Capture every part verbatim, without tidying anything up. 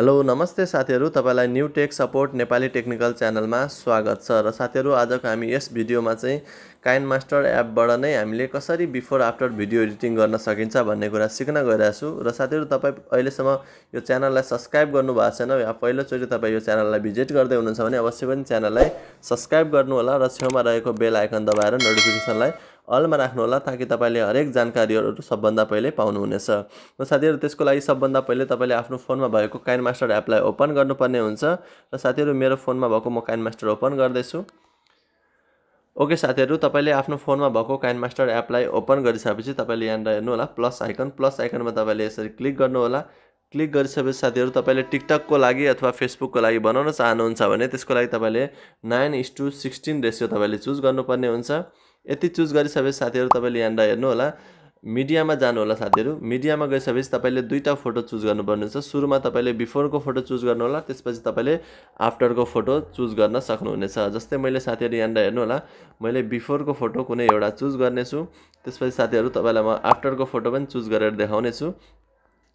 Hello नमस्ते साथीहरु, तपाईलाई new tech support Nepali technical च्यानलमा स्वागत छ। र साथीहरु, आजको हामी यस भिडियोमा चाहिँ काइनमास्टर एपबाट नै हामीले कसरी बिफोर आफ्टर भिडियो एडिटिङ गर्न सकिन्छ भन्ने कुरा सिक्न गइरहेको छु। र साथीहरु, तपाई अहिलेसम्म यो च्यानललाई सब्स्क्राइब गर्नु भएको छैन या पहिलोचोटि तपाई यो च्यानललाई भिजिट गर्दै हुनुहुन्छ भने अवश्य पनि च्यानललाई सब्स्क्राइब गर्नु होला र छेउमा रहेको बेल आइकन दबाएर नोटिफिकेसनलाई अलमा राख्नु होला ताकि तपाईले हरेक जानकारीहरु सबभन्दा पहिले पाउनुहुनेछ। र साथीहरु, त्यसको लागि सबभन्दा पहिले तपाईले आफ्नो फोनमा भएको काइनमास्टर एपलाई ओपन गर्नुपर्ने हुन्छ। र साथीहरु, मेरो फोनमा भएको म काइनमास्टर ओपन गर्दै छु। ओके साथीहरु, तपाईले आफ्नो फोनमा भएको काइनमास्टर एपलाई ओपन गरिसकेपछि तपाईले यहाँ हेर्नु होला प्लस आइकन। प्लस आइकनमा तपाईले यसरी क्लिक गर्नु होला। क्लिक गरिसकेपछि साथीहरु, तपाईले टिकटक को लागि अथवा फेसबुक को लागि बनाउन चाहनुहुन्छ भने त्यसको लागि तपाईले नाइन इन्टु सिक्सटीन रेशियो तपाईले चुज गर्नुपर्ने हुन्छ। यति चुज गरिसकेपछि साथीहरु, तपाईले यहाँ हेर्नु होला मिडियामा जानु होला। साथीहरु, मिडियामा गएपछि तपाईले दुईटा फोटो चुज गर्नुपर्ने हुन्छ। सुरुमा तपाईले बिफोर को फोटो चुज गर्नु होला, त्यसपछि तपाईले आफ्टर को फोटो चुज गर्न सक्नुहुनेछ। जस्तै मैले साथीहरु यहाँ हेर्नु होला, मैले बिफोर को फोटो कुनै एउटा चुज गर्ने छु। त्यसपछि साथीहरु, तपाईलाई म आफ्टर को फोटो पनि चुज गरेर देखाउने छु।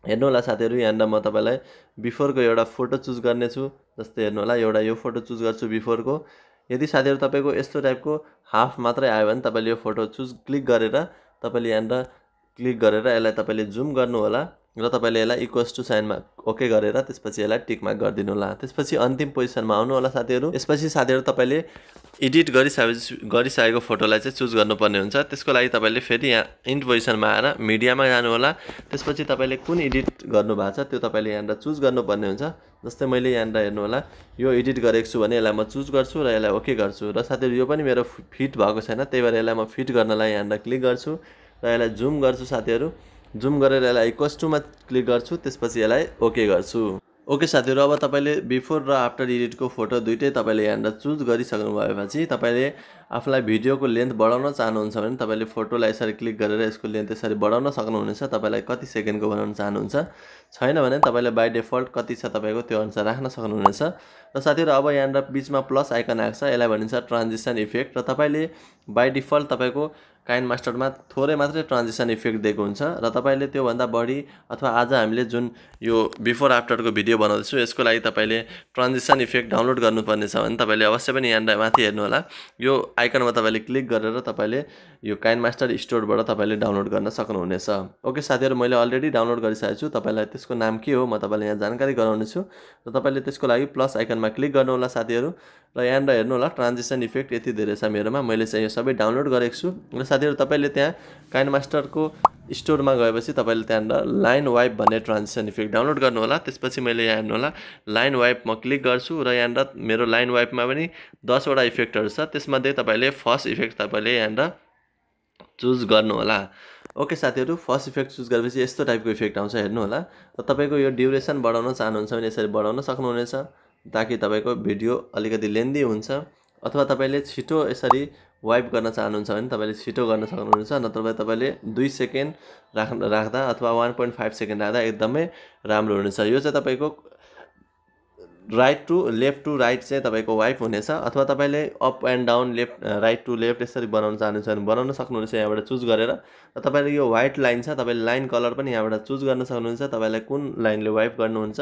हेर्नु होला साथीहरु, यहाँ म तपाईलाई बिफोर को एउटा फोटो चुज गर्ने छु। जस्तै हेर्नु होला, एउटा यो फोटो चुज गर्छु बिफोर को। यदि साथीहरु तपाईको यस्तो टाइपको हाफ मात्रै आयो भने तपाईले यो फोटो चुज क्लिक गरेर तपाईले यहाँ क्लिक गरेर यसलाई तपाईले जुम गर्नु होला र तपाईले यसलाई इक्वल्स टु साइनमा ओके गरेर त्यसपछि यसलाई टिक मार्क गरिदिनु होला। त्यसपछि अन्तिम पोजिसनमा आउनु होला साथीहरु। यसपछि साथीहरु, तपाईले एडिट गरिसके गरिसकेको फोटोलाई चाहिँ चुज गर्नुपर्ने हुन्छ। त्यसको लागि तपाईले फेरि यहाँ इन्ट पोजिसनमा आएर मिडियामा जानु होला। त्यसपछि तपाईले कुन एडिट गर्नु भएको छ त्यो तपाईले यहाँ चुज गर्नुपर्ने हुन्छ। जस्तै मैले यहाँ हेर्नु होला, यो एडिट गरेको छु भने यसलाई म चुज गर्छु र यसलाई ओके गर्छु। र साथीहरु, यो पनि मेरो फिट भएको छैन, त्यही भएर यसलाई म फिट गर्नलाई यहाँ क्लिक गर्छु र यसलाई जुम गर्छु। साथीहरु, जुम गरेर यसलाई इक्वल्स टुमा क्लिक गर्छु, त्यसपछि यसलाई ओके गर्छु। ओके साथीहरु, अब तपाईले बिफोर र आफ्टर एडिटको फोटो दुईटै तपाईले यहाँ चुज गरिसक्नु भएपछि तपाईले आफूलाई भिडियोको लेन्थ बढाउन चाहनुहुन्छ भने तपाईले फोटोलाई यसरी क्लिक गरेर यसको लेन्थ यसरी बढाउन सक्नुहुनेछ। तपाईलाई कति सेकेन्डको बनाउन चाहनुहुन्छ छैन भने तपाईले बाइ डिफल्ट कति छ तपाईको त्यो अनुसार राख्न सक्नुहुनेछ। र साथीहरु, अब यहाँ बीचमा प्लस आइकन आएको छ, यसलाई भनिन्छ ट्रान्जिसन इफेक्ट। र तपाईले बाइ डिफल्ट तपाईको काइनमास्टरमा थोरै मात्रै ट्रान्जिसन इफेक्ट दिएको हुन्छ र तपाईले त्यो भन्दा बढी अथवा आज हामीले जुन यो बिफोर आफ्टरको भिडियो बनाउँदैछु यसको लागि तपाईले ट्रान्जिसन इफेक्ट डाउनलोड गर्नुपर्ने छ भने तपाईले अवश्य पनि यहाँ माथि हेर्नु होला, यो आइकनमा तपाईले क्लिक गरेर तपाईले यो काइनमास्टर स्टोरबाट तपाईले डाउनलोड गर्न सक्नुहुनेछ। ओके साथीहरु, मैले अलरेडी डाउनलोड गरिसकेको छु। तपाईलाई त्यसको नाम के हो म तपाईलाई यहाँ जानकारी गराउनेछु र तपाईले त्यसको लागि प्लस आइकनमा क्लिक गर्नु होला साथीहरु। र यहाँ हेर्नु होला ट्रान्जिसन इफेक्ट यति धेरै छ मेरोमा, मैले चाहिँ यो सबै डाउनलोड गरेको छु। र साथीहरु, तपाईले त्यहाँ काइनमास्टरको स्टोरमा गएपछि तपाईले त्यहाँ लाइन वाइप भन्ने ट्रान्जिसन इफेक्ट डाउनलोड गर्नु होला। त्यसपछि मैले यहाँ हेर्नु होला लाइन वाइप म क्लिक गर्छु र यहाँ मेरो लाइन वाइपमा पनि दसवटा इफेक्टहरु छ, त्यसमध्ये तपाईले फर्स्ट इफेक्ट तपाईले यहाँ चुज गर्नु होला। ओके साथीहरु, फर्स्ट इफेक्ट चुज गरेपछि यस्तो टाइपको इफेक्ट आउँछ, हेर्नु होला। र तपाईको यो ड्युरेसन बढाउन चाहनुहुन्छ भने यसरी बढाउन सक्नुहुनेछ ताकि तपाईको भिडियो अलिकति लेन्दी हुन्छ। अथवा तपाईले छिटो यसरी वाइप गर्न चाहनुहुन्छ भने तपाईले छिटो गर्न सक्नुहुन्छ, नत्र तपाईले दुई सेकेन्ड राख राख्दा अथवा वान पोइन्ट फाइभ सेकेन्ड राख्दा एकदमै राम्रो हुनेछ। यो चाहिँ तपाईको right to left to right चाहिँ तपाईको वाइप हुनेछ। अथवा तपाईले up and down left right to left यसरी बनाउन चाहनुहुन्छ भने बनाउन सक्नुहुन्छ यहाँबाट चुज गरेर। र तपाईले यो व्हाइट लाइन छ, तपाईले लाइन कलर पनि यहाँबाट चुज गर्न सक्नुहुन्छ, तपाईलाई कुन लाइनले वाइप गर्नुहुन्छ।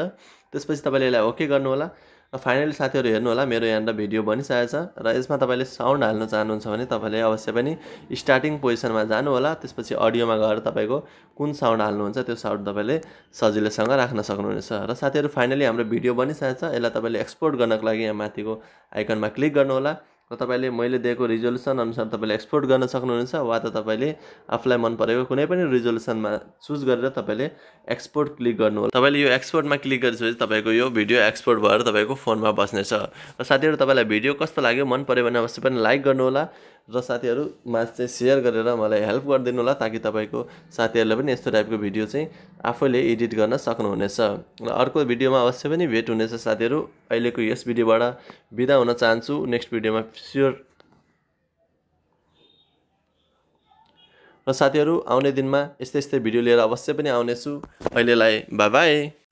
त्यसपछि तपाईले यसलाई ओके गर्नु होला। र फाइनली साथीहरु, हेर्नु होला मेरो यहाँ भिडियो बनिसकेको छ। र यसमा तपाईले साउन्ड हाल्न चाहनुहुन्छ भने तपाईले अवश्य पनि स्टार्टिङ पोजिसनमा जानु होला। त्यसपछि अडियोमा गएर तपाईको कुन साउन्ड हाल्नुहुन्छ त्यो साउन्ड तपाईले सजिलैसँग राख्न सक्नुहुनेछ। र साथीहरु, फाइनली हाम्रो भिडियो बनिसकेको छ। यसलाई तपाईले एक्सपोर्ट गर्नको लागि यहाँ माथिको आइकनमा क्लिक गर्नु होला। र तपाईले मैले दिएको रिजोल्युसन अनुसार तपाईले एक्सपोर्ट गर्न सक्नुहुन्छ वा त तपाईले आफूलाई मन परेको कुनै पनि रिजोल्युसनमा चुज गरेर तपाईले एक्सपोर्ट क्लिक गर्नु होला। तपाईले यो एक्सपोर्टमा क्लिक गरिसकेपछि तपाईको यो भिडियो एक्सपोर्ट भएर तपाईको फोनमा बस्नेछ। र साथीहरु, तपाईँलाई भिडियो कस्तो लाग्यो मन पऱ्यो भने अवश्य पनि लाइक गर्नु होला र साथीहरुमा चाहिँ सेयर गरेर मलाई हेल्प गरिदिनु होला ताकि तपाईको साथीहरुले पनि यस्तो टाइपको भिडियो चाहिँ आफैले एडिट गर्न सक्नुहुनेछ। र अर्को भिडियोमा अवश्य पनि भेट हुनेछ साथीहरु। अहिलेको यस भिडियोबाट बिदा हुन चाहन्छु। नेक्स्ट भिडियोमा स्योर र साथीहरु, आउने दिनमा यस्तै यस्तै भिडियो लिएर अवश्य पनि आउनेछु। अहिलेलाई बाइ बाइ।